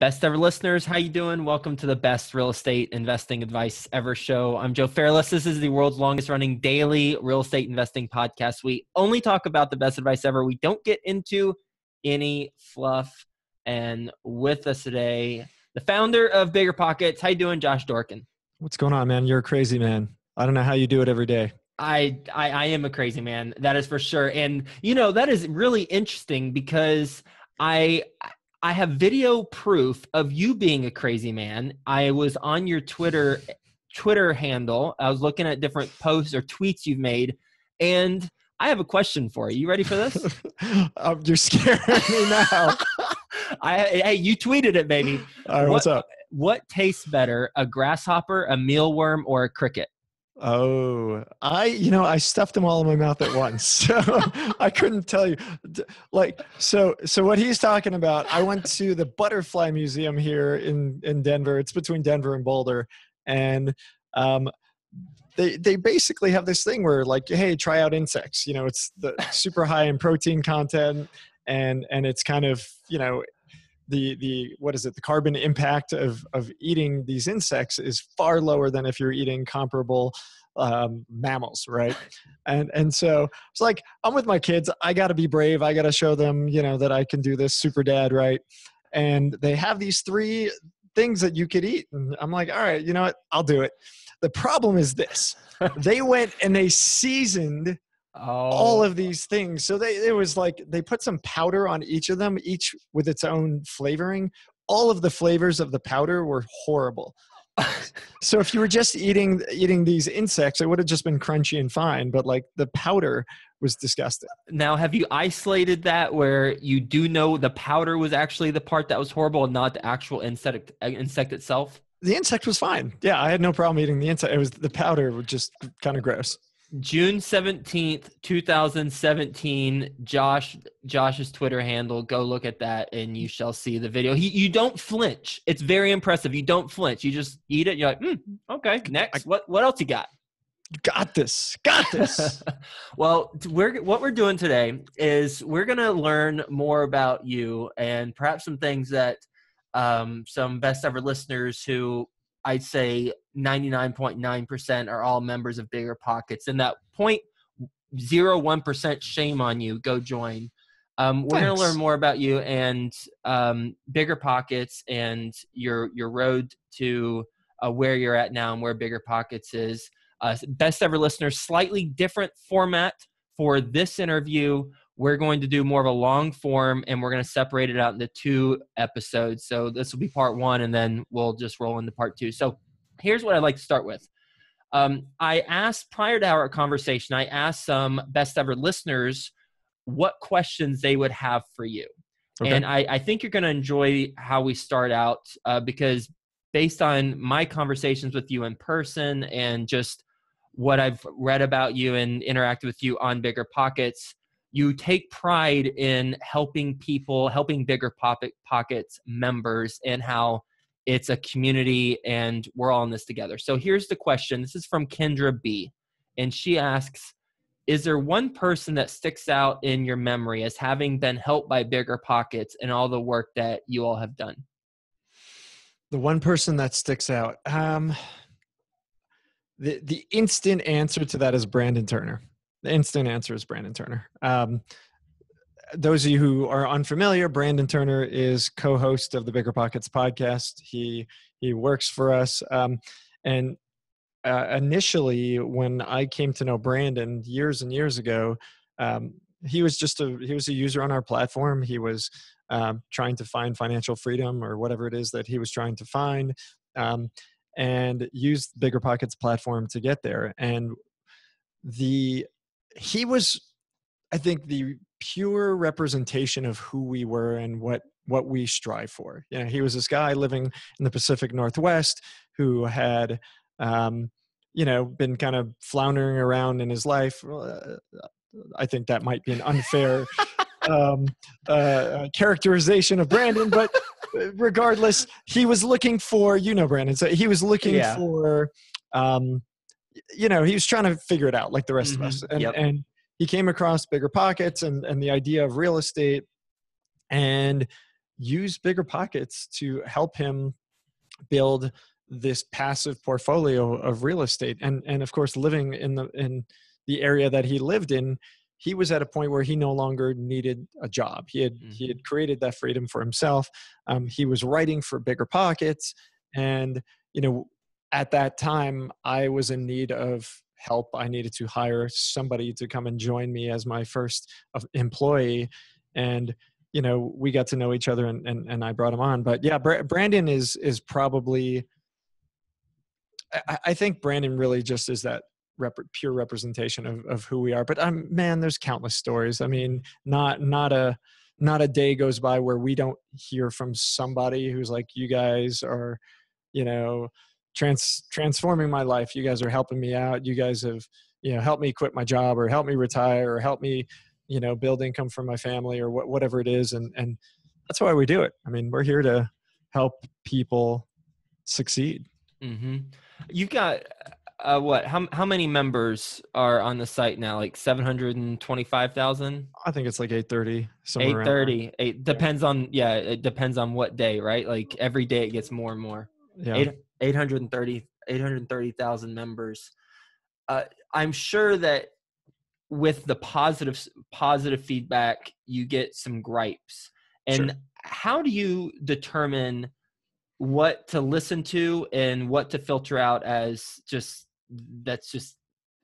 Best ever listeners, how you doing? Welcome to the best real estate investing advice ever show. I'm Joe Fairless. This is the world's longest running daily real estate investing podcast. We only talk about the best advice ever. We don't get into any fluff. And with us today, the founder of BiggerPockets. How you doing, Josh Dorkin? What's going on, man? You're a crazy man. I don't know how you do it every day. I am a crazy man. That is for sure. And you know, that is really interesting because I have video proof of you being a crazy man. I was on your Twitter handle. I was looking at different posts or tweets you've made, and I have a question for you. You ready for this? You're scaring me now. Hey, you tweeted it, baby. All right, what's up? What tastes better, a grasshopper, a mealworm, or a cricket? Oh, I stuffed them all in my mouth at once. So I couldn't tell you. So what he's talking about, I went to the Butterfly Museum here in Denver. It's between Denver and Boulder. And they basically have this thing where like, hey, try out insects. You know, it's the super high in protein content and it's kind of, you know, the carbon impact of eating these insects is far lower than if you're eating comparable mammals, right? And so it's like, I'm with my kids. I got to be brave. I got to show them, you know, that I can do this, super dad, right? And they have these three things that you could eat. And I'm like, all right, you know what? I'll do it. The problem is this. They went and they seasoned all of these things. So it was like they put some powder on each of them, each with its own flavoring. All of the flavors of the powder were horrible. So if you were just eating these insects, it would have just been crunchy and fine. But like the powder was disgusting. Now, have you isolated that where you do know the powder was actually the part that was horrible and not the actual insect itself? The insect was fine. Yeah, I had no problem eating the insect. It was the powder was just kind of gross. June 17th, 2017, Josh's Twitter handle. Go look at that and you shall see the video. You don't flinch. It's very impressive. You don't flinch. You just eat it. You're like, okay, next. What else you got? Got this. Well, what we're doing today is we're going to learn more about you and perhaps some things that some best ever listeners who I'd say 99.9% are all members of BiggerPockets, and that 0.01%, shame on you, go join. We're going to learn more about you and BiggerPockets and your road to where you're at now and where BiggerPockets is. Best ever listeners, slightly different format for this interview. We're going to do more of a long form and we're going to separate it out into two episodes. So this will be part one and then we'll just roll into part two. So here's what I'd like to start with. I asked prior to our conversation, I asked some best ever listeners what questions they would have for you. Okay. And I think you're going to enjoy how we start out because based on my conversations with you in person and just what I've read about you and interacted with you on BiggerPockets, you take pride in helping people, helping BiggerPockets members, and how it's a community and we're all in this together. So here's the question. This is from Kendra B. And she asks, is there one person that sticks out in your memory as having been helped by BiggerPockets and all the work that you all have done? The one person that sticks out. The instant answer to that is Brandon Turner. The instant answer is Brandon Turner. Those of you who are unfamiliar, Brandon Turner is co-host of the BiggerPockets podcast. He works for us. Initially, when I came to know Brandon years and years ago, he was a user on our platform. He was trying to find financial freedom or whatever it is that he was trying to find, and used the BiggerPockets platform to get there. And he was, I think, the pure representation of who we were and what we strive for. You know, he was this guy living in the Pacific Northwest who had, been kind of floundering around in his life. I think that might be an unfair characterization of Brandon, but regardless, he was looking for, Brandon. So he was looking for, he was trying to figure it out like the rest of us. And he came across BiggerPockets and the idea of real estate. And used BiggerPockets to help him build this passive portfolio of real estate. And of course, living in the area that he lived in, he was at a point where he no longer needed a job. He had created that freedom for himself. He was writing for BiggerPockets, and at that time, I was in need of help. I needed to hire somebody to come and join me as my first employee, and we got to know each other, and I brought him on. But yeah, Brandon is probably, I think Brandon really just is that pure representation of who we are. But man, there's countless stories. I mean, not a day goes by where we don't hear from somebody who's like, you guys are, transforming my life. You guys are helping me out. You guys have, helped me quit my job, or helped me retire, or helped me, build income for my family, or whatever it is. And that's why we do it. I mean, we're here to help people succeed. Mm-hmm. You've got, how many members are on the site now? Like 725,000? I think it's like 830. 830. It depends on what day, right? Like every day it gets more and more. Yeah. 830,000 members. I'm sure that with the positive feedback, you get some gripes. And sure. How do you determine what to listen to and what to filter out as just, that's just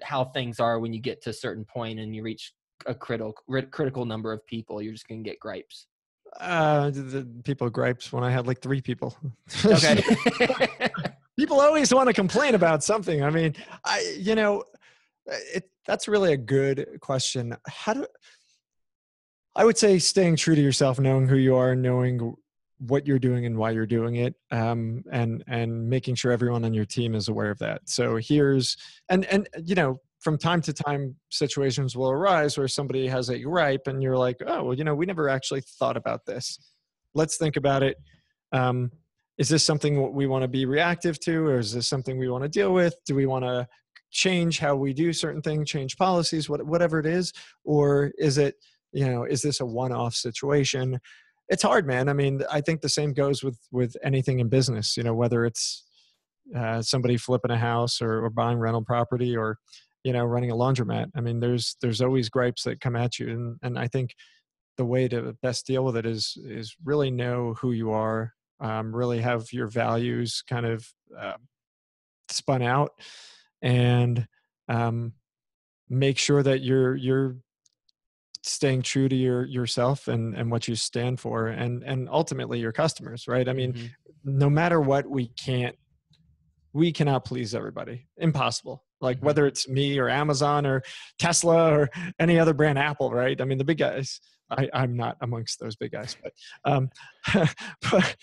how things are when you get to a certain point and you reach a critical number of people, you're just going to get gripes? The people gripes when I had like 3 people. Okay. People always want to complain about something. I mean, that's really a good question. I would say staying true to yourself, knowing who you are, knowing what you're doing and why you're doing it. And making sure everyone on your team is aware of that. So from time to time, situations will arise where somebody has a gripe and you're like, oh, well, we never actually thought about this. Let's think about it. Is this something we want to be reactive to, or is this something we want to deal with? Do we want to change how we do certain things, change policies, whatever it is? Or is it, is this a one-off situation? It's hard, man. I mean, I think the same goes with anything in business, whether it's somebody flipping a house or buying rental property or, running a laundromat. I mean, there's always gripes that come at you. And I think the way to best deal with it is really know who you are, really have your values kind of spun out, and make sure that you're staying true to yourself and what you stand for, and ultimately your customers, right? I mean, mm-hmm. No matter what, we cannot please everybody. Impossible. Like whether it's me or Amazon or Tesla or any other brand, Apple, right? I mean, the big guys, I'm not amongst those big guys, but,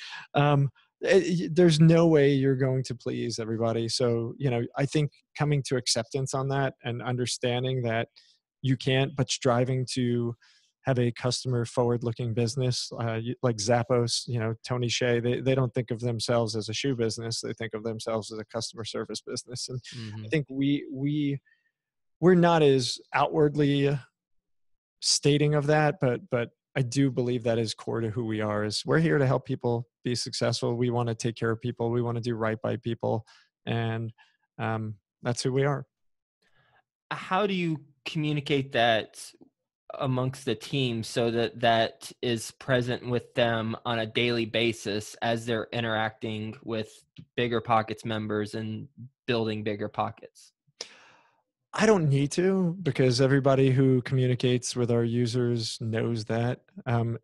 there's no way you're going to please everybody. So, I think coming to acceptance on that and understanding that you can't, but striving to have a customer forward-looking business, like Zappos, Tony Hsieh, they don't think of themselves as a shoe business. They think of themselves as a customer service business. And I think we're not as outwardly stating of that, but I do believe that is core to who we are, is we're here to help people be successful. We want to take care of people. We want to do right by people. And that's who we are. How do you communicate that amongst the team so that is present with them on a daily basis as they're interacting with BiggerPockets members and building BiggerPockets? I don't need to, because everybody who communicates with our users knows that.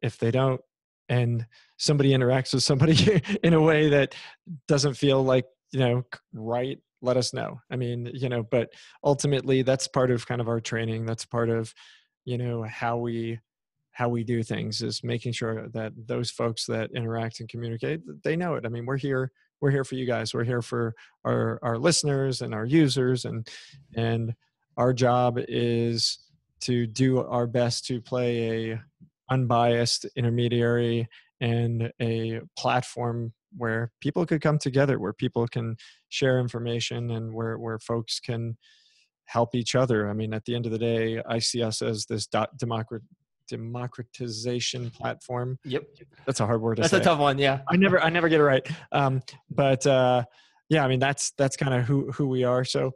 If they don't, and somebody interacts with somebody in a way that doesn't feel like, right, let us know. I mean, but ultimately that's part of kind of our training. That's part of how we do things, is making sure that those folks that interact and communicate, they know it. I mean, we're here for you guys. We're here for our listeners and our users, and our job is to do our best to play a unbiased intermediary and a platform where people could come together, where people can share information, and where folks can help each other. I mean, at the end of the day, I see us as this democratization platform. Yep. That's a hard word to say. That's a tough one. Yeah. I never get it right. Yeah, I mean, that's kind of who we are. So,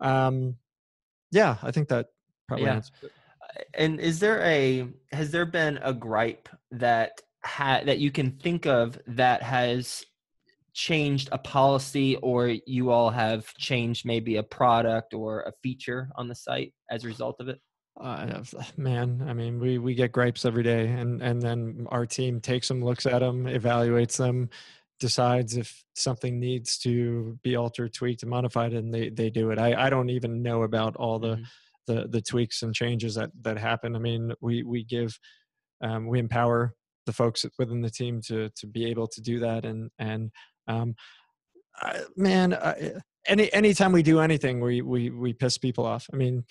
yeah, I think that probably answers it. And has there been a gripe that you can think of that has changed a policy, or you all have changed maybe a product or a feature on the site as a result of it? Man, I mean, we get gripes every day, and then our team takes them, looks at them, evaluates them, decides if something needs to be altered, tweaked, and modified, and they do it. I don't even know about all the tweaks and changes that happen. I mean, we empower the folks within the team to be able to do that. Anytime we do anything, we piss people off. I mean,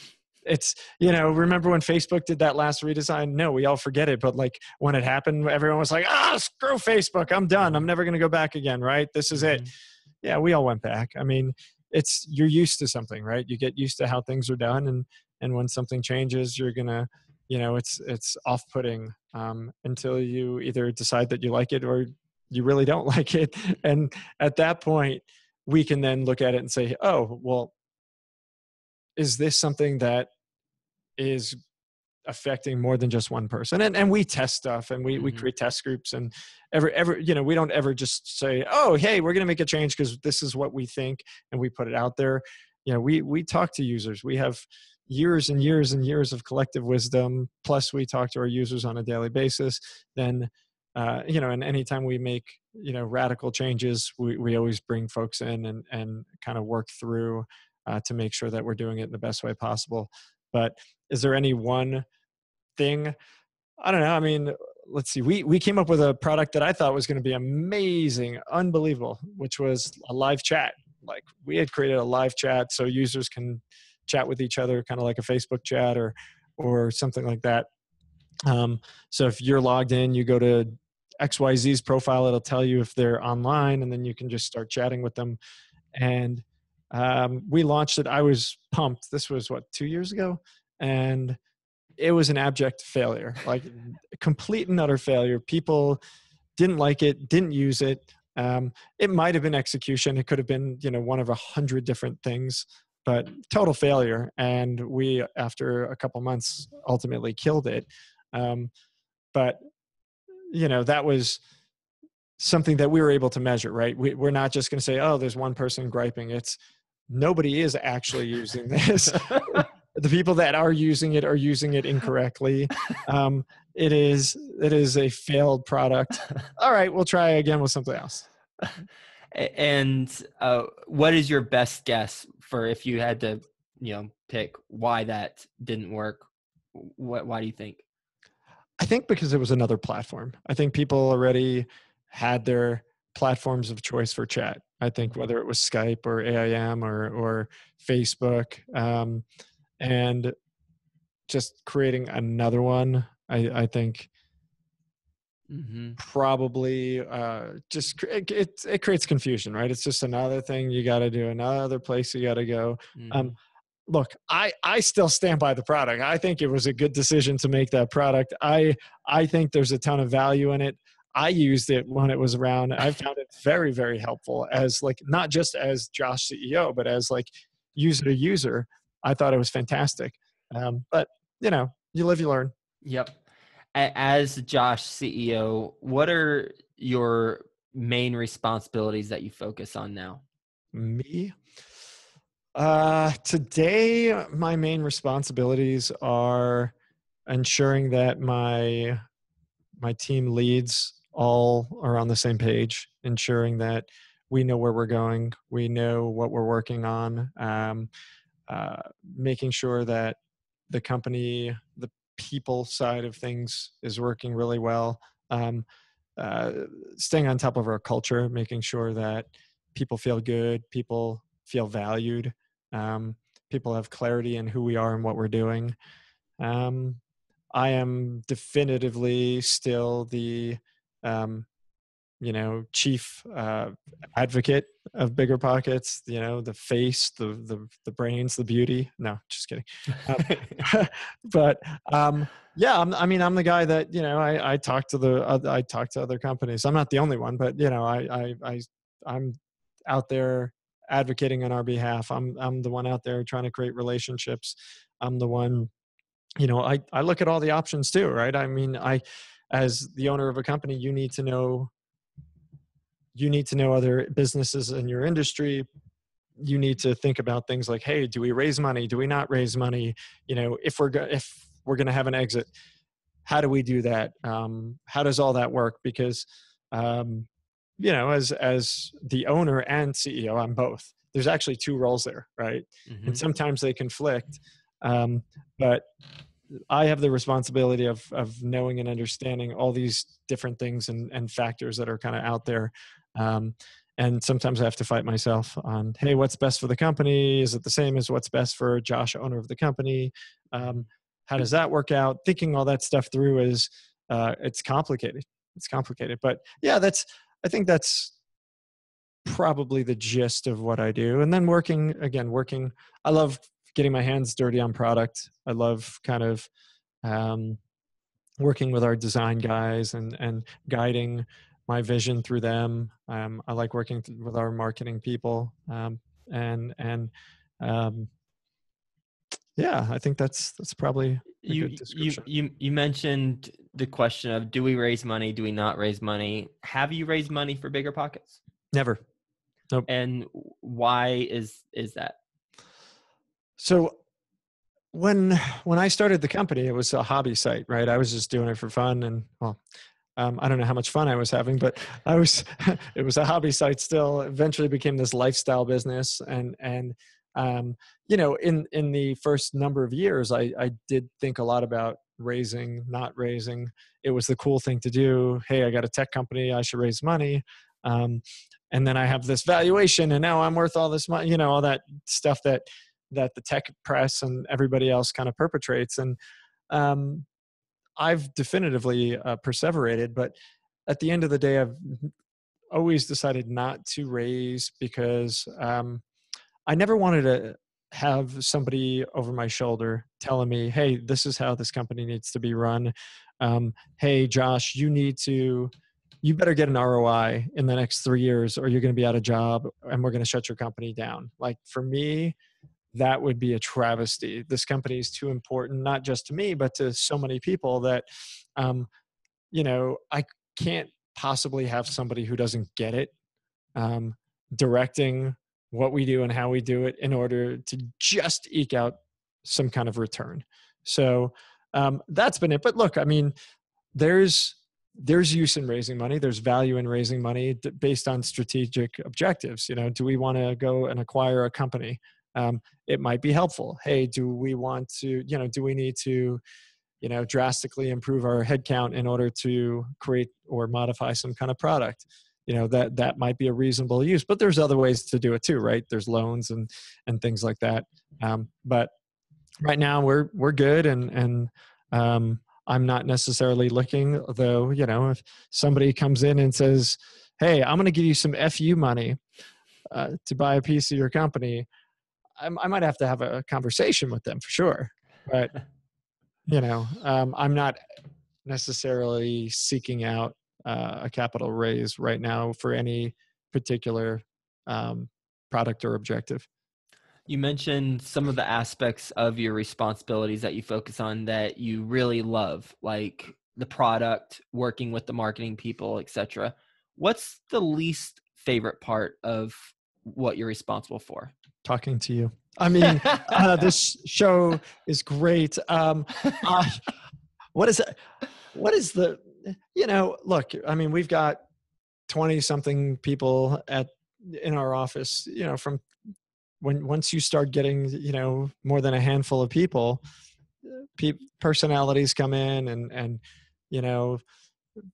it's, remember when Facebook did that last redesign? No, we all forget it. But like when it happened, everyone was like, screw Facebook. I'm done. I'm never going to go back again. Right. This is it. Yeah. We all went back. I mean, you're used to something, right? You get used to how things are done. And when something changes, you're going to, it's off-putting until you either decide that you like it or you really don't like it. And at that point, we can then look at it and say, oh, well, is this something that is affecting more than just one person? And we test stuff, and we create test groups, and we don't ever just say, oh, hey, we're going to make a change because this is what we think, and we put it out there. We talk to users. We have years and years and years of collective wisdom. Plus we talk to our users on a daily basis. Then, and anytime we make, radical changes, we always bring folks in and kind of work through to make sure that we're doing it in the best way possible. But is there any one thing? I don't know. I mean, let's see. We came up with a product that I thought was going to be amazing, unbelievable, which was a live chat. Like we had created a live chat so users can chat with each other, kind of like a Facebook chat or something like that. So if you're logged in, you go to XYZ's profile, it'll tell you if they're online, and then you can just start chatting with them. And we launched it. I was pumped. This was 2 years ago? And it was an abject failure, like complete and utter failure. People didn't like it, didn't use it. It might've been execution. It could have been, one of 100 different things. But total failure. And we, after a couple months, ultimately killed it. But that was something that we were able to measure, right? We're not just going to say, oh, there's one person griping. It's nobody is actually using this. The people that are using it incorrectly. It is a failed product. All right, we'll try again with something else. And what is your best guess for if you had to, pick why that didn't work? Why do you think? I think because it was another platform. I think people already had their platforms of choice for chat. I think whether it was Skype or AIM or Facebook, and just creating another one, I think. Probably just it creates confusion, right? It's just another thing you got to do, another place you got to go. Look, I still stand by the product. I think it was a good decision to make that product. I think there's a ton of value in it. I used it when it was around. I found it very, very helpful as like not just as Josh CEO, but as like user to user. I thought it was fantastic. But you live, you learn. Yep. As Josh CEO, what are your main responsibilities that you focus on now? Me? Today, my main responsibilities are ensuring that my team leads all are on the same page, ensuring that we know where we're going, we know what we're working on, making sure that the company, the people side of things is working really well. Staying on top of our culture, making sure that people feel good, people feel valued, people have clarity in who we are and what we're doing. I am definitively still the chief advocate of BiggerPockets, you know, the face, the brains, the beauty. No, just kidding. But yeah, I'm the guy that, you know, I talk to other companies. I'm not the only one, but you know, I'm out there advocating on our behalf. I'm the one out there trying to create relationships. I'm the one, you know, I look at all the options too, right? I mean, as the owner of a company, you need to know other businesses in your industry. You need to think about things like, hey, do we raise money? Do we not raise money? You know, if we're going to have an exit, how do we do that? How does all that work? Because, you know, as the owner and CEO, I'm both. There's actually two roles there, right? Mm-hmm. And sometimes they conflict, but I have the responsibility of knowing and understanding all these different things and factors that are kind of out there. And sometimes I have to fight myself on, hey, what's best for the company? Is it the same as what's best for Josh, owner of the company? How does that work out? Thinking all that stuff through is, it's complicated. It's complicated. But yeah, I think that's probably the gist of what I do. And then working, I love getting my hands dirty on product. I love kind of working with our design guys and guiding my vision through them. I like working with our marketing people. Yeah, I think that's probably a good description. You mentioned the question of, do we raise money? Do we not raise money? Have you raised money for BiggerPockets? Never. Nope. And why is that? So when I started the company, it was a hobby site, right? I was just doing it for fun, and well, I don't know how much fun I was having, but it was a hobby site still. Eventually became this lifestyle business. And you know, in the first number of years, I did think a lot about raising, not raising. It was the cool thing to do. Hey, I got a tech company. I should raise money. And then I have this valuation and now I'm worth all this money, you know, all that stuff that the tech press and everybody else kind of perpetrates. And I've definitively perseverated, but at the end of the day, I've always decided not to raise because I never wanted to have somebody over my shoulder telling me, hey, this is how this company needs to be run. Hey, Josh, you better get an ROI in the next 3 years or you're going to be out of job and we're going to shut your company down. Like for me, that would be a travesty. This company is too important, not just to me, but to so many people that, you know, I can't possibly have somebody who doesn't get it, directing what we do and how we do it in order to just eke out some kind of return. So that's been it. But look, I mean, there's use in raising money. There's value in raising money based on strategic objectives. You know, do we want to go and acquire a company? It might be helpful. Hey, do we want to, you know, do we need to, you know, drastically improve our headcount in order to create or modify some kind of product? You know, that might be a reasonable use, but there's other ways to do it too, right? There's loans and things like that. But right now we're good. And I'm not necessarily looking, though, you know, if somebody comes in and says, hey, I'm going to give you some FU money to buy a piece of your company, I might have to have a conversation with them for sure, but you know, I'm not necessarily seeking out a capital raise right now for any particular product or objective. You mentioned some of the aspects of your responsibilities that you focus on that you really love, like the product, working with the marketing people, etc. What's the least favorite part of what you're responsible for? Talking to you. I mean, this show is great. What is the, you know, look, I mean, we've got 20 something people in our office, you know, from once you start getting, you know, more than a handful of people, personalities come in and, you know,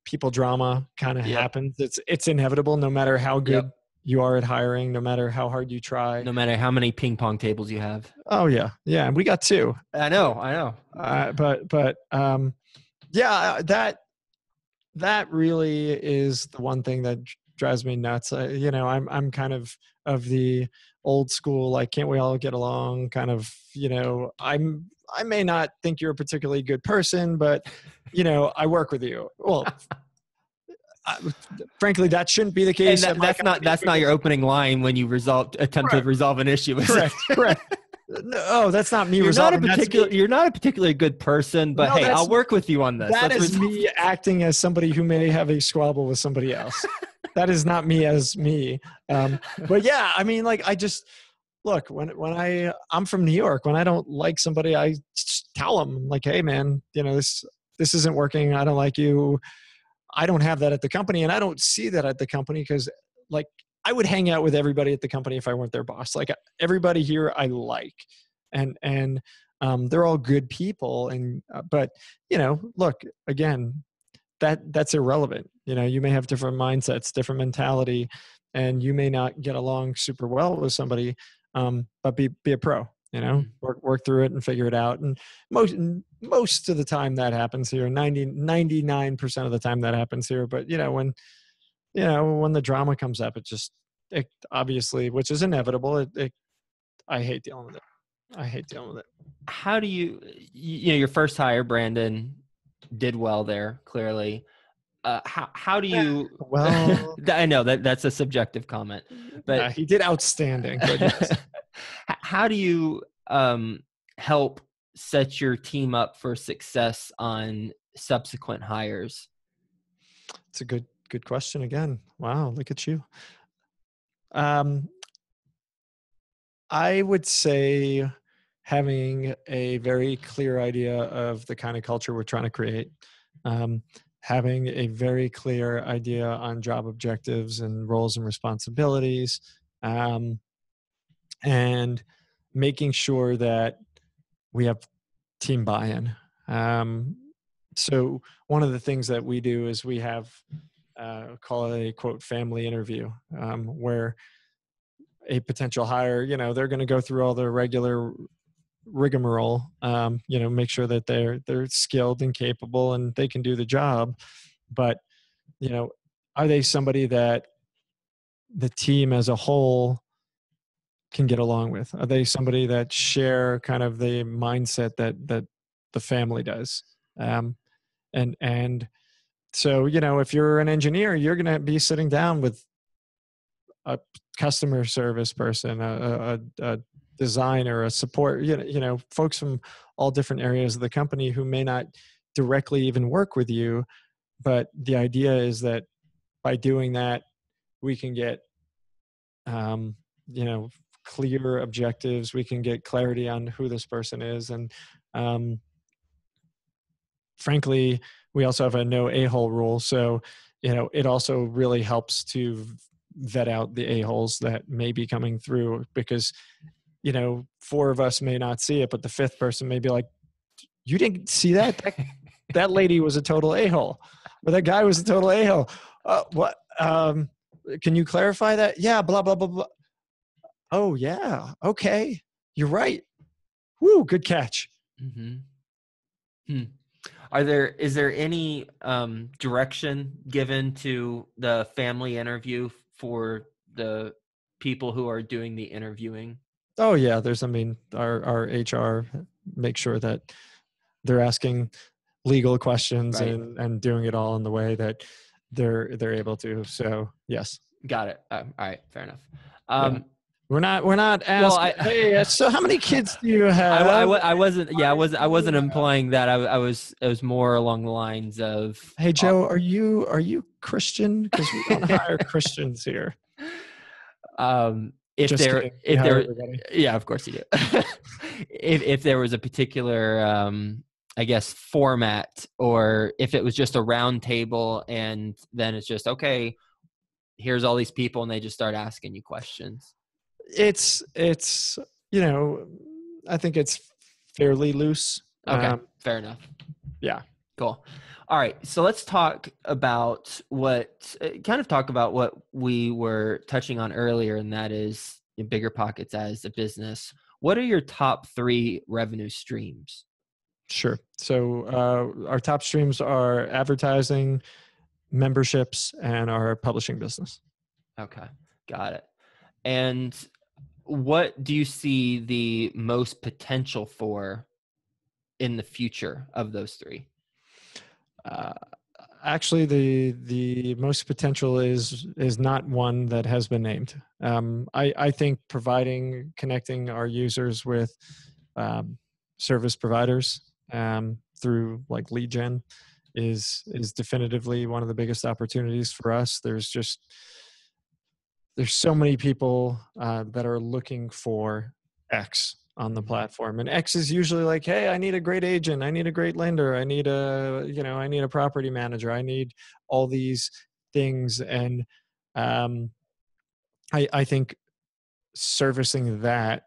people drama kind of happens. It's inevitable no matter how good you are at hiring, no matter how hard you try. No matter how many ping pong tables you have. Oh yeah. Yeah. And we got two. I know. But yeah, that really is the one thing that drives me nuts. You know, I'm kind of the old school, like, can't we all get along kind of, you know, I may not think you're a particularly good person, but, you know, I work with you. Well, frankly, that shouldn't be the case. And that's not your opening line when you attempt to resolve an issue. Correct. Correct. No, oh, that's not me. You're not a particularly good person, but no, hey, I'll work with you on this. That is me acting as somebody who may have a squabble with somebody else. That is not me as me. But yeah, I mean, like, I just look, when I'm from New York, when I don't like somebody, I tell them, like, hey man, you know, this isn't working. I don't like you. I don't have that at the company, and I don't see that at the company, because, like, I would hang out with everybody at the company if I weren't their boss. Like, everybody here I like, and they're all good people. And, but, you know, look, again, that's irrelevant. You know, you may have different mindsets, different mentality, and you may not get along super well with somebody, but be a pro, you know, work through it and figure it out. And most of the time that happens here, 99% of the time that happens here. But, you know, when the drama comes up, it obviously, which is inevitable. I hate dealing with it. I hate dealing with it. How do you know, your first hire, Brandon, did well there, clearly. How do you, well, I know that's a subjective comment, but yeah, he did outstanding. But yes. How do you help set your team up for success on subsequent hires? It's a good question again. Wow, look at you. I would say having a very clear idea of the kind of culture we're trying to create, having a very clear idea on job objectives and roles and responsibilities, and making sure that we have team buy-in. So one of the things that we do is we have call it a quote family interview, where a potential hire, you know, they're going to go through all the regular rigmarole, you know, make sure that they're skilled and capable and they can do the job. But, you know, are they somebody that the team as a whole can get along with? Are they somebody that share kind of the mindset that the family does? And so, you know, if you're an engineer, you're going to be sitting down with a customer service person, a designer, a support, you know, folks from all different areas of the company who may not directly even work with you. But the idea is that by doing that, we can get, you know, clear objectives. We can get clarity on who this person is. And, frankly, we also have a no a-hole rule. So, you know, it also really helps to vet out the a-holes that may be coming through, because, you know, 4 of us may not see it, but the 5th person may be like, you didn't see that? That lady was a total a-hole, or that guy was a total a-hole. What? Can you clarify that? Yeah, blah, blah, blah, blah. Oh, yeah. Okay. You're right. Woo, good catch. Mm-hmm. Hmm. Is there any direction given to the family interview for the people who are doing the interviewing? Oh yeah, I mean, our HR make sure that they're asking legal questions, right, and doing it all in the way that they're able to. So yes. Got it. All right, fair enough. Yeah. We're not asking. Well, hey, so how many kids do you have? I wasn't implying that. I was more along the lines of, hey Joe, are you Christian? Because we don't hire Christians here. Yeah, of course you do. If there was a particular, I guess, format, or if it was just a round table, and then it's just, okay, here's all these people, and they just start asking you questions. It's you know, I think it's fairly loose. Okay, fair enough. Yeah, cool. All right, so let's talk about what we were touching on earlier, and that is BiggerPockets as a business. What are your top 3 revenue streams? Sure. So our top streams are advertising, memberships, and our publishing business. Okay, got it. And what do you see the most potential for in the future of those three? Actually, the most potential is not one that has been named. I think connecting our users with service providers through like lead gen is definitively one of the biggest opportunities for us. There's so many people that are looking for X on the platform, and X is usually like, hey, I need a great agent, I need a great lender, I need a property manager, I need all these things. And I think servicing that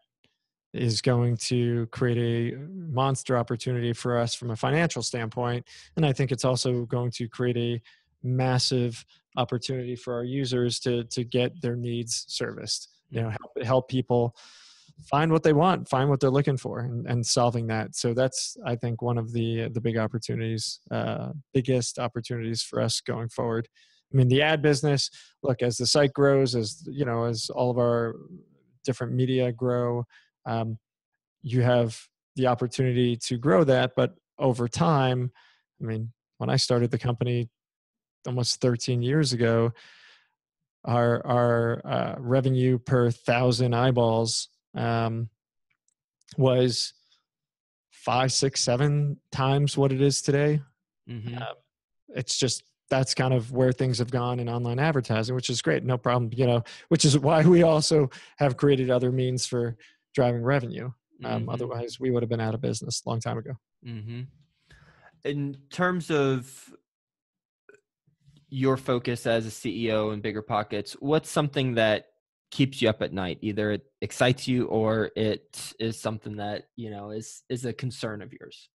is going to create a monster opportunity for us from a financial standpoint. And I think it's also going to create a massive opportunity for our users to get their needs serviced, help people find what they want, find what they're looking for, and solving that. So that's, I think, one of the biggest opportunities for us going forward. I mean, the ad business, look, as the site grows, as all of our different media grow, you have the opportunity to grow that. But over time, I mean, when I started the company almost 13 years ago, our revenue per 1,000 eyeballs was 5, 6, 7 times what it is today. Mm-hmm. It's just, that's kind of where things have gone in online advertising, which is great. No problem, which is why we also have created other means for driving revenue. Mm-hmm. Otherwise we would have been out of business a long time ago. Mm-hmm. In terms of your focus as a CEO in BiggerPockets, what's something that keeps you up at night? Either it excites you or it is something that, is a concern of yours.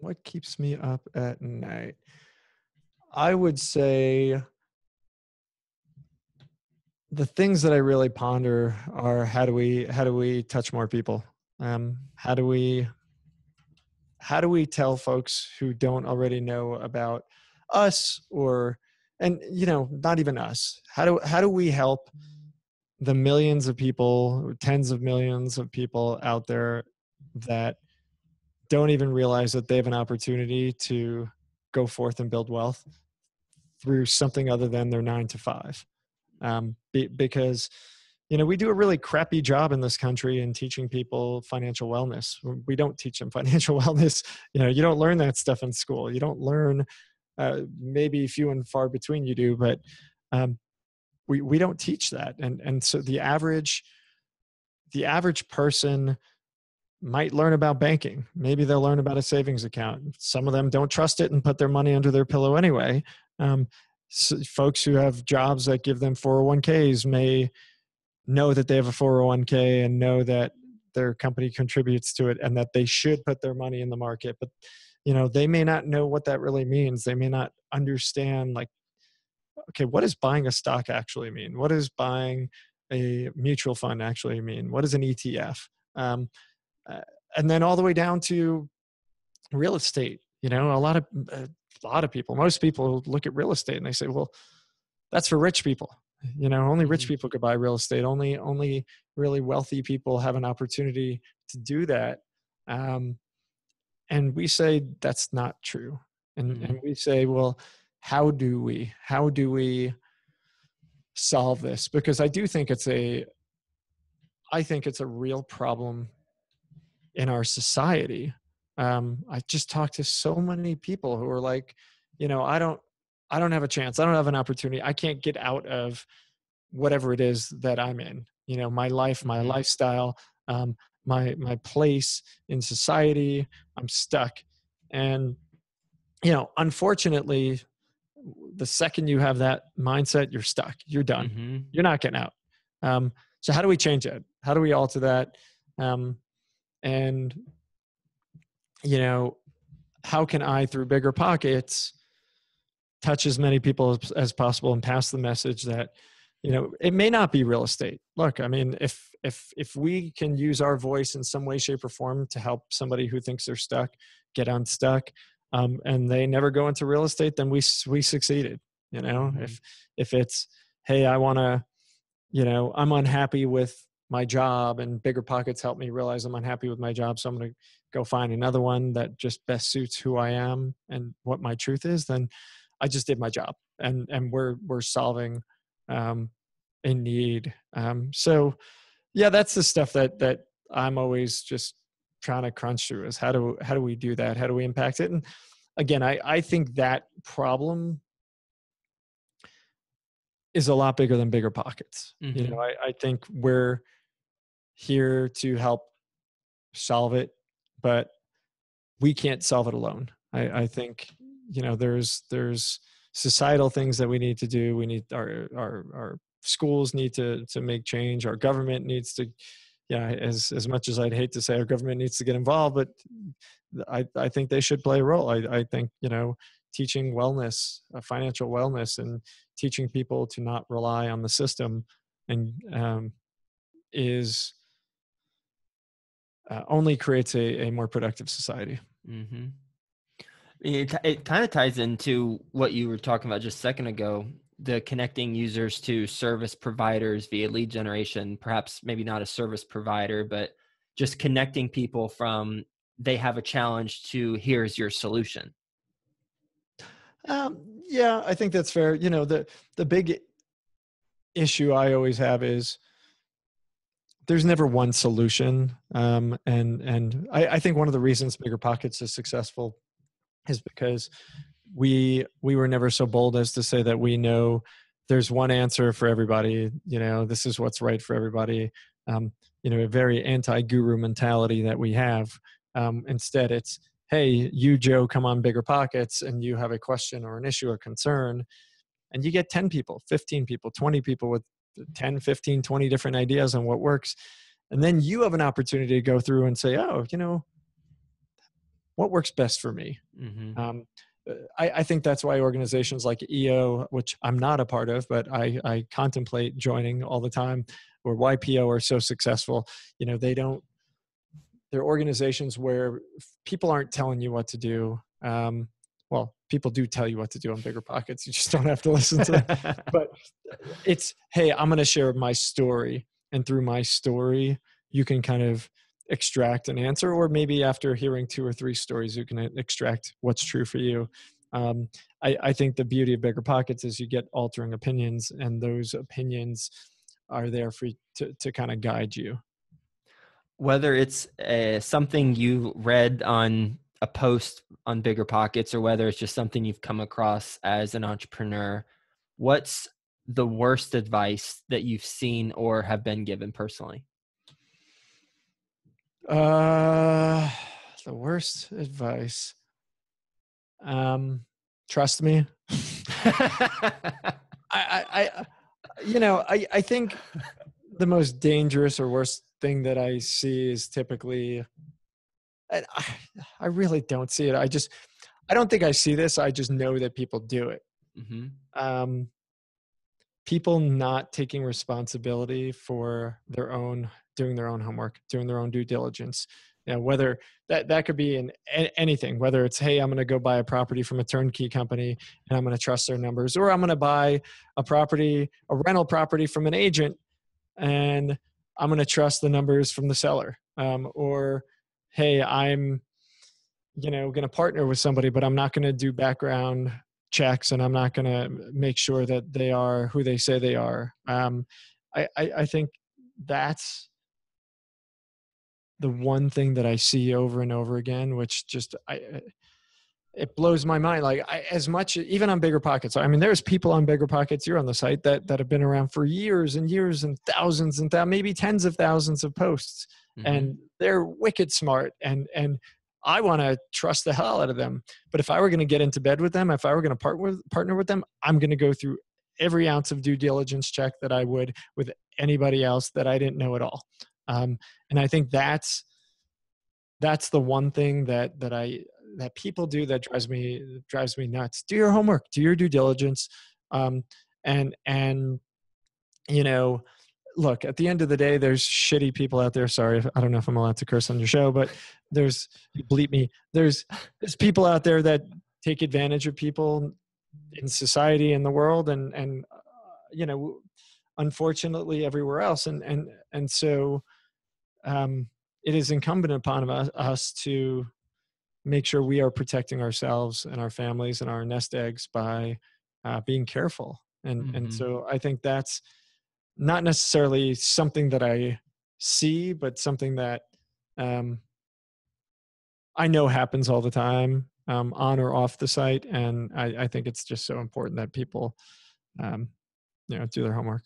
What keeps me up at night? I would say the things that I really ponder are how do we touch more people? How do we tell folks who don't already know about us, or not even us, how do we help the millions of people, or tens of millions of people out there that don't even realize that they have an opportunity to go forth and build wealth through something other than their 9 to 5? Because, we do a really crappy job in this country in teaching people financial wellness. We don't teach them financial wellness. You don't learn that stuff in school. You don't learn, maybe few and far between you do, but we don't teach that. And so the average person might learn about banking. Maybe they'll learn about a savings account. Some of them don't trust it and put their money under their pillow anyway. So folks who have jobs that give them 401ks may know that they have a 401k and know that their company contributes to it and that they should put their money in the market. But, they may not know what that really means. They may not understand, like, okay, what does buying a stock actually mean? What does buying a mutual fund actually mean? What is an ETF? And then all the way down to real estate. A lot of people, most people look at real estate and they say, well, that's for rich people. Only rich people could buy real estate. Only really wealthy people have an opportunity to do that. And we say, that's not true. And we say, well, how do we solve this? Because I do think it's a real problem in our society. I just talked to so many people who are like, I don't have a chance. I don't have an opportunity. I can't get out of whatever it is that I'm in, my life, my lifestyle, my place in society. I'm stuck. And, unfortunately, the second you have that mindset, you're stuck, you're done, you're not getting out. So how do we change it? How do we alter that? And, how can I, through BiggerPockets, touch as many people as possible and pass the message that, it may not be real estate. Look, I mean, if we can use our voice in some way, shape, or form to help somebody who thinks they're stuck get unstuck, and they never go into real estate, then we succeeded. You know, mm-hmm. if it's, hey, I want to, you know, I'm unhappy with my job and BiggerPockets helped me realize I'm unhappy with my job. So I'm going to go find another one that just best suits who I am and what my truth is. Then I just did my job, and we're solving, a need. So yeah, that's the stuff that I'm always just trying to crunch through, is how do we do that? How do we impact it? And again, I think that problem is a lot bigger than BiggerPockets. Mm-hmm. You know, I think we're here to help solve it, but we can't solve it alone. I think, you know, there's societal things that we need to do. We need our schools need to make change. Our government needs to, yeah, as much as I'd hate to say our government needs to get involved, but I think they should play a role. I think, you know, teaching wellness, financial wellness, and teaching people to not rely on the system and is only creates a more productive society. Mm-hmm. It kind of ties into what you were talking about just a second ago, the connecting users to service providers via lead generation, perhaps maybe not a service provider, but just connecting people from they have a challenge to here's your solution. Yeah, I think that's fair. You know, the big issue I always have is there's never one solution. And I think one of the reasons BiggerPockets is successful is because we were never so bold as to say that we know there's one answer for everybody. You know, this is what's right for everybody. You know, a very anti-guru mentality that we have. Instead, it's, hey, you, Joe, come on BiggerPockets and you have a question or an issue or concern, and you get 10 people, 15 people, 20 people with 10, 15, 20 different ideas on what works. And then you have an opportunity to go through and say, oh, you know, what works best for me? Mm-hmm. I think that's why organizations like EO, which I'm not a part of, but I contemplate joining all the time, or YPO are so successful. You know, they're organizations where people aren't telling you what to do. Well, people do tell you what to do on BiggerPockets. You just don't have to listen to them. But it's, hey, I'm going to share my story. And through my story, you can kind of extract an answer, or maybe after hearing 2 or 3 stories, you can extract what's true for you. I think the beauty of BiggerPockets is you get altering opinions, and those opinions are there for you to kind of guide you. Whether it's something you read on a post on BiggerPockets, or whether it's just something you've come across as an entrepreneur, what's the worst advice that you've seen or have been given personally? The worst advice. Trust me. I you know, I think the most dangerous or worst thing that I see is typically, and I really don't see it. I don't think I see this. I just know that people do it. Mm-hmm. People not taking responsibility for their own, doing their own homework, doing their own due diligence. You know, whether that could be in anything, whether it's, hey, I'm going to go buy a property from a turnkey company and I'm going to trust their numbers, or I'm going to buy a rental property from an agent, and I'm going to trust the numbers from the seller, or, hey, I'm, you know, going to partner with somebody, but I'm not going to do background checks, and I'm not going to make sure that they are who they say they are. I think that's the one thing that I see over and over again, which just, it blows my mind. Like as much, even on BiggerPockets, I mean, there's people on BiggerPockets, you're on the site, that have been around for years and years and thousands and maybe tens of thousands of posts. Mm-hmm. And they're wicked smart. And I want to trust the hell out of them. But if I were going to get into bed with them, if I were going to partner with them, I'm going to go through every ounce of due diligence check that I would with anybody else that I didn't know at all. And I think that's the one thing that people do that drives me nuts. Do your homework, do your due diligence. And you know, look, at the end of the day, there's shitty people out there. Sorry, I don't know if I'm allowed to curse on your show, but there's, you bleep me. There's people out there that take advantage of people in society, in the world, and you know, unfortunately everywhere else. And so it is incumbent upon us to make sure we are protecting ourselves and our families and our nest eggs by being careful. And, mm-hmm. and so I think that's not necessarily something that I see, but something that I know happens all the time on or off the site. And I think it's just so important that people you know, do their homework.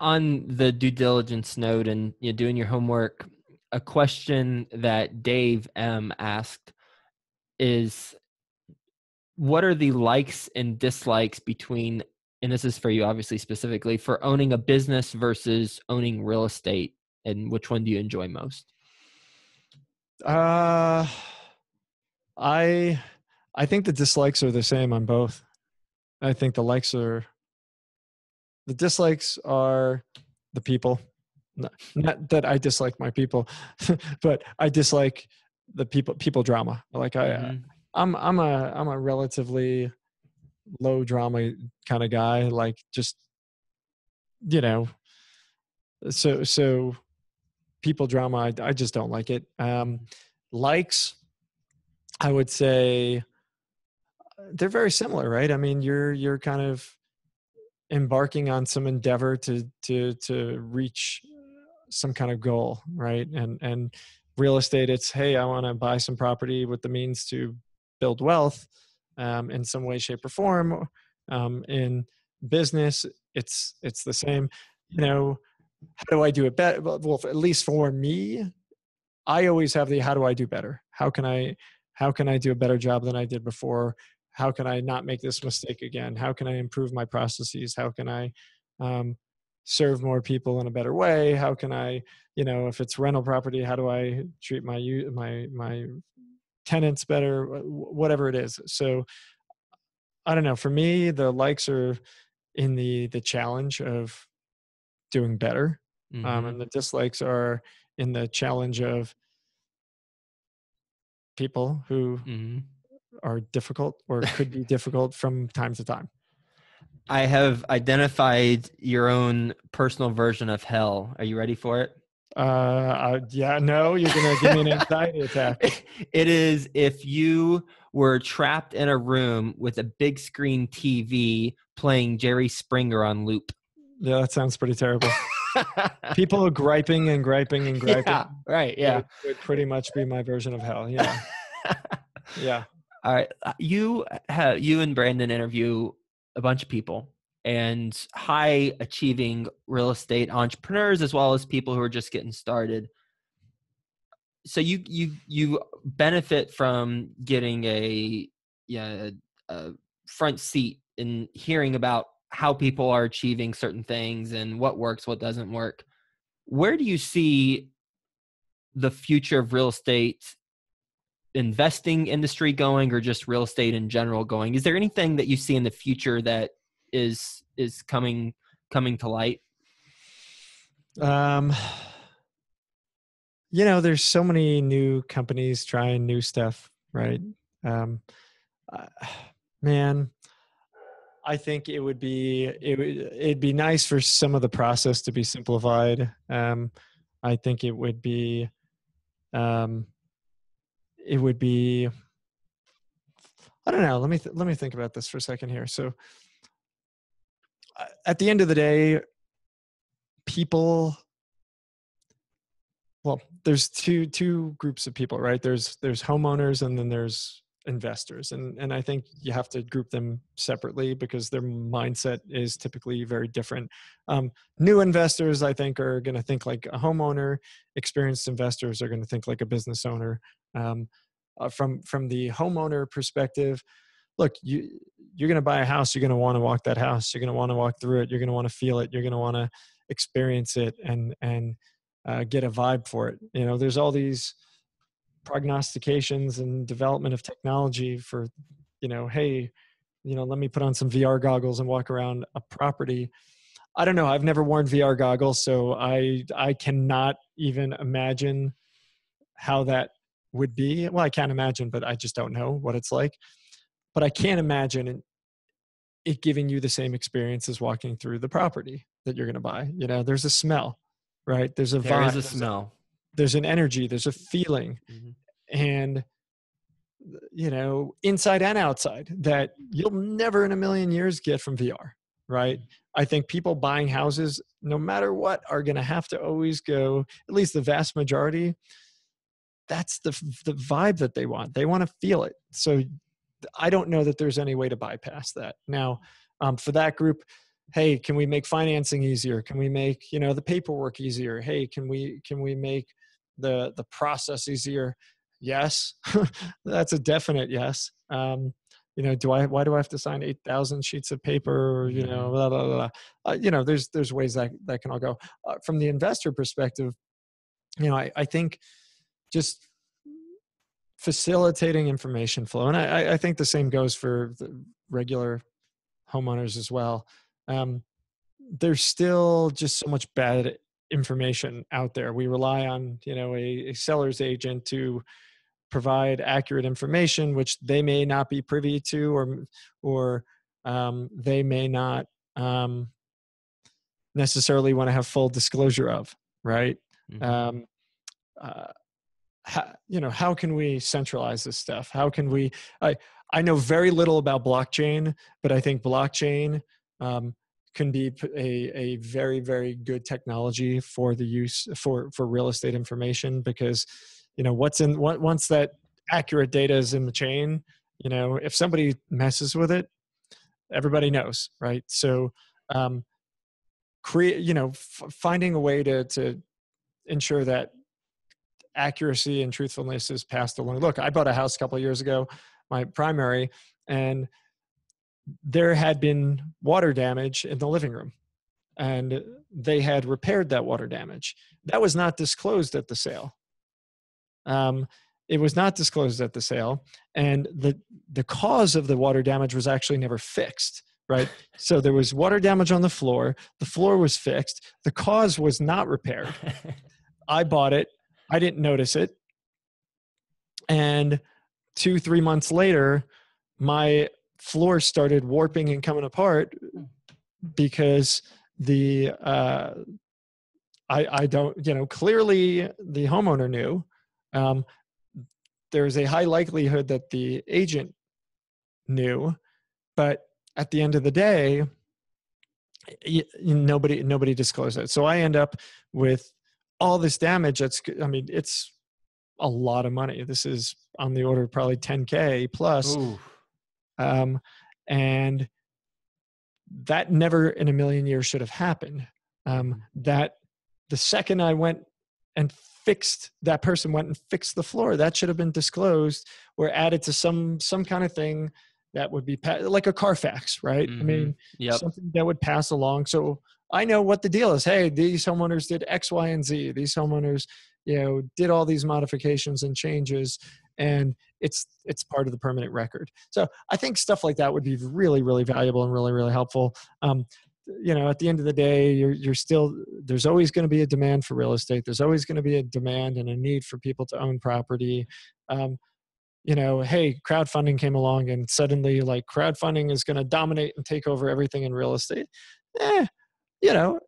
On the due diligence note and you know, doing your homework, a question that Dave M. asked is, what are the likes and dislikes between, and this is for you obviously specifically, for owning a business versus owning real estate, and which one do you enjoy most? I think the dislikes are the same on both. I think the dislikes are the people. Not that I dislike my people, but I dislike the people drama. Like I'm a relatively low drama kind of guy. Like just, you know, so people drama, I just don't like it. Likes, I would say they're very similar, right? I mean, you're kind of embarking on some endeavor to reach some kind of goal, right? And real estate, it's, hey, I want to buy some property with the means to build wealth in some way, shape, or form. In business, it's the same. You know, how do I do it better? Well, at least for me, I always have the how do I do better? How can I do a better job than I did before? How can I not make this mistake again? How can I improve my processes? How can I serve more people in a better way? How can I, you know, if it's rental property, how do I treat my tenants better, whatever it is. So I don't know, for me, the likes are in the challenge of doing better. Mm-hmm. And the dislikes are in the challenge of people who mm-hmm. are difficult or could be difficult from time to time. I have identified your own personal version of hell. Are you ready for it? Yeah, no, you're going to give me an anxiety attack. It is if you were trapped in a room with a big screen TV playing Jerry Springer on loop. Yeah, that sounds pretty terrible. People are griping and griping and griping. Yeah, right, yeah. It would pretty much be my version of hell, yeah. Yeah. All right. You and Brandon interview a bunch of people and high achieving real estate entrepreneurs, as well as people who are just getting started. So you benefit from getting a front seat and hearing about how people are achieving certain things and what works, what doesn't work. Where do you see the future of real estate investing industry going, or just real estate in general going? Is there anything that you see in the future that is coming to light? You know, there's so many new companies trying new stuff, right? Man, I think it'd be nice for some of the process to be simplified. I think it would be, I don't know. Let me think about this for a second here. So at the end of the day, people, well, there's two groups of people, right? There's homeowners and then there's investors. And I think you have to group them separately because their mindset is typically very different. New investors, I think, are going to think like a homeowner. Experienced investors are going to think like a business owner. From the homeowner perspective, look, you're going to buy a house. You're going to want to walk that house. You're going to want to walk through it. You're going to want to feel it. You're going to want to experience it and get a vibe for it. You know, there's all these prognostications and development of technology for, you know, hey, you know, let me put on some VR goggles and walk around a property. I don't know. I've never worn VR goggles, so I cannot even imagine how that would be. Well, I can't imagine, but I just don't know what it's like. But I can't imagine it giving you the same experience as walking through the property that you're going to buy. You know, there's a smell, right? There's a vibe. There is a smell. There's an energy. There's a feeling. Mm-hmm. And, you know, inside and outside that you'll never in a million years get from VR, right? I think people buying houses, no matter what, are going to have to always go, at least the vast majority, that's the vibe that they want. They want to feel it. So I don't know that there's any way to bypass that. Now, for that group, hey, can we make financing easier? Can we make, you know, the paperwork easier? Hey, can we make the process easier? Yes, that's a definite yes. You know, why do I have to sign 8,000 sheets of paper? Or, you know, blah, blah, blah. You know, there's ways that can all go. From the investor perspective, you know, I think just facilitating information flow. And I think the same goes for the regular homeowners as well. There's still just so much bad information out there. We rely on, you know, a seller's agent to provide accurate information, which they may not be privy to, or they may not necessarily want to have full disclosure of, right? Mm-hmm. You know, how can we centralize this stuff? How can we, I know very little about blockchain, but I think blockchain can be a very, very good technology for the use for real estate information, because, you know, once that accurate data is in the chain, you know, if somebody messes with it, everybody knows, right? So you know, finding a way to ensure that accuracy and truthfulness is passed along. Look, I bought a house a couple of years ago, my primary, and there had been water damage in the living room, and they had repaired that water damage. That was not disclosed at the sale. It was not disclosed at the sale, and the cause of the water damage was actually never fixed, right? So there was water damage on the floor was fixed, the cause was not repaired. I bought it, I didn't notice it. And 2-3 months later, my floor started warping and coming apart because I don't, you know, clearly the homeowner knew. There's a high likelihood that the agent knew, but at the end of the day, nobody disclosed it. So I end up with all this damage. I mean, it's a lot of money. This is on the order of probably 10K plus. Ooh. And that never in a million years should have happened. That the second I went and fixed, that person went and fixed the floor, that should have been disclosed or added to some kind of thing that would be like a Carfax, right? Mm-hmm. I mean, yep. Something that would pass along. So I know what the deal is. Hey, these homeowners did X, Y, and Z. These homeowners, you know, did all these modifications and changes, and it's part of the permanent record. So I think stuff like that would be really, really valuable and really, really helpful. You know, at the end of the day, you're still, there's always going to be a demand for real estate. There's always going to be a demand and a need for people to own property. You know, hey, crowdfunding came along, and suddenly, like, crowdfunding is going to dominate and take over everything in real estate. You know,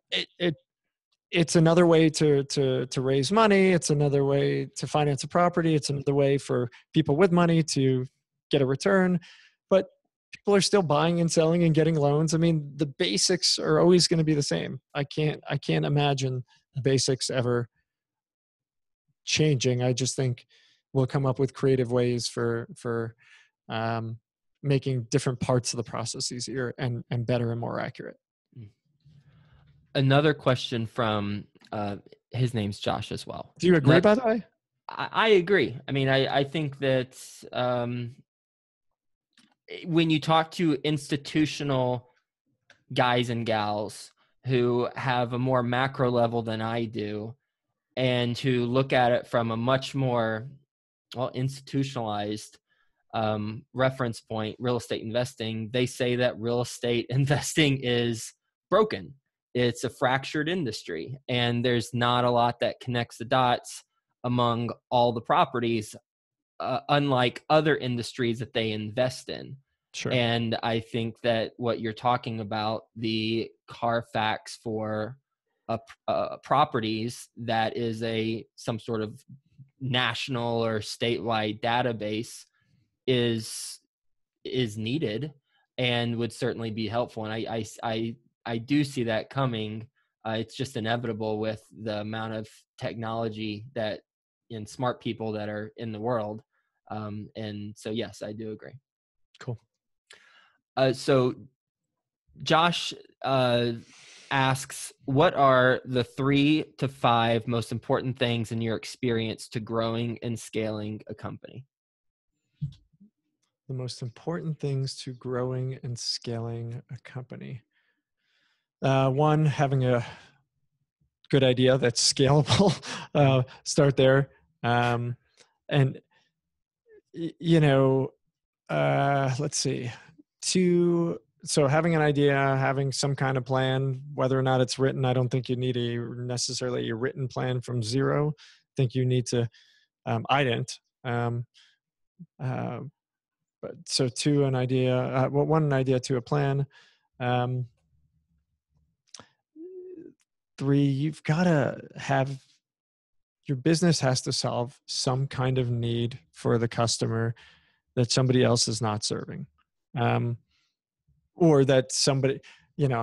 it's another way to raise money. It's another way to finance a property. It's another way for people with money to get a return. But people are still buying and selling and getting loans. I mean, the basics are always going to be the same. I can't imagine the basics ever changing. I just think we'll come up with creative ways for making different parts of the process easier and better and more accurate. Another question from, his name's Josh as well. Do you agree, by the way? I agree. I mean, I think that when you talk to institutional guys and gals who have a more macro level than I do, and who look at it from a much more, well, institutionalized reference point, real estate investing, they say that real estate investing is broken. It's a fractured industry, and there's not a lot that connects the dots among all the properties, unlike other industries that they invest in. Sure. And I think that what you're talking about, the Carfax for properties, that is some sort of national or statewide database is needed and would certainly be helpful. And I do see that coming. It's just inevitable with the amount of technology that and smart people that are in the world. And so, yes, I do agree. Cool. So Josh asks, what are the 3 to 5 most important things in your experience to growing and scaling a company? The most important things to growing and scaling a company. One, having a good idea that's scalable. Start there. And, you know, let's see. 2, so having an idea, having some kind of plan, whether or not it's written. I don't think you need necessarily a written plan from zero. I think you need to, I didn't. But so 2, an idea, well, 1, an idea to a plan. 3, you've got to have, your business has to solve some kind of need for the customer that somebody else is not serving. Or that somebody, you know,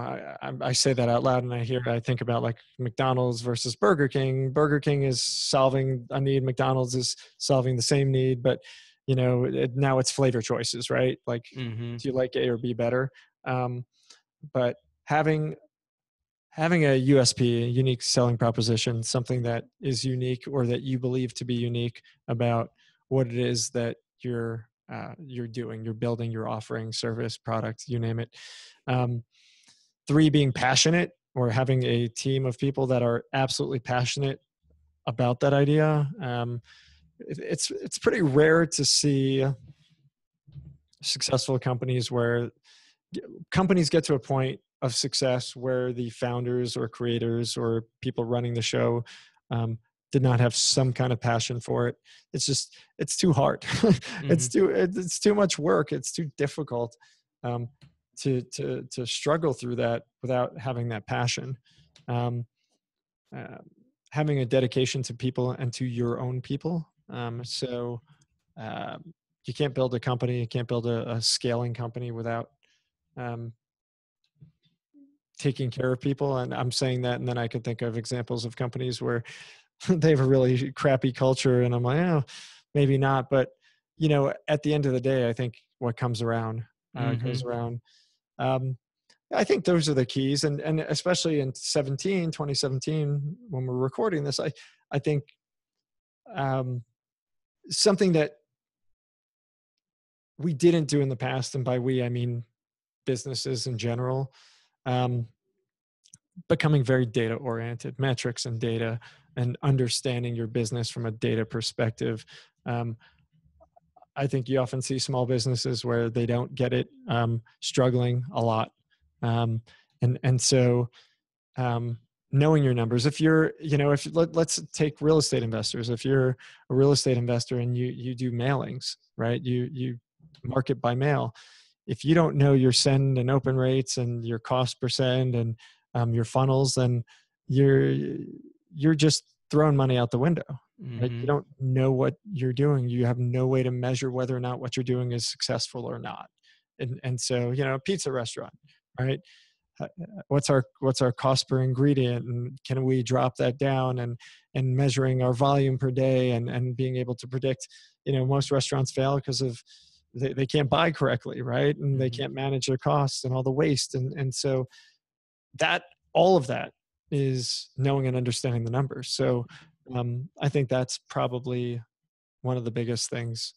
I say that out loud and I think about like McDonald's versus Burger King. Burger King is solving a need. McDonald's is solving the same need, but you know, now it's flavor choices, right? Like, mm-hmm. do you like A or B better? But having a USP, a unique selling proposition, something that is unique or that you believe to be unique about what it is that you're doing, you're building, you're offering, service, product, you name it. 3, being passionate or having a team of people that are absolutely passionate about that idea. It's pretty rare to see successful companies where companies get to a point of success where the founders or creators or people running the show did not have some kind of passion for it. It's just, it's too hard. Mm-hmm. It's too much work. It's too difficult to struggle through that without having that passion. Having a dedication to people and to your own people. So you can't build a company, you can't build a scaling company without taking care of people. And I'm saying that, and then I could think of examples of companies where they have a really crappy culture and I'm like, oh, maybe not. But, you know, at the end of the day, I think what comes around goes around. I think those are the keys. And especially in 2017, when we're recording this, I think something that we didn't do in the past, and by we, I mean businesses in general, becoming very data oriented, metrics and data, and understanding your business from a data perspective. I think you often see small businesses where they don't get it, struggling a lot. So knowing your numbers, if you're, you know, let's take real estate investors. If you're a real estate investor and you do mailings, right? You market by mail. If you don't know your send and open rates and your cost per send and your funnels, then you're just throwing money out the window. Mm-hmm. Right? You don't know what you're doing. You have no way to measure whether or not what you're doing is successful or not. And so, you know, a pizza restaurant, right? What's our cost per ingredient, and can we drop that down, and measuring our volume per day and being able to predict, you know, most restaurants fail because of they can't buy correctly, right? And they can't manage their costs and all the waste. And so that, all of that is knowing and understanding the numbers. So I think that's probably one of the biggest things